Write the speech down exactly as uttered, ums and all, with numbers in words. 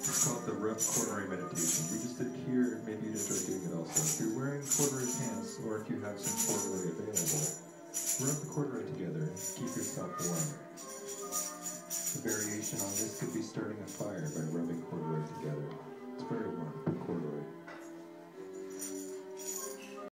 It's called the rough corduroy meditation. We just did it here, maybe you enjoy doing it also. If you're wearing corduroy pants, or if you have some corduroy available, rub the corduroy together and keep yourself warm. A variation on this could be starting a fire by rubbing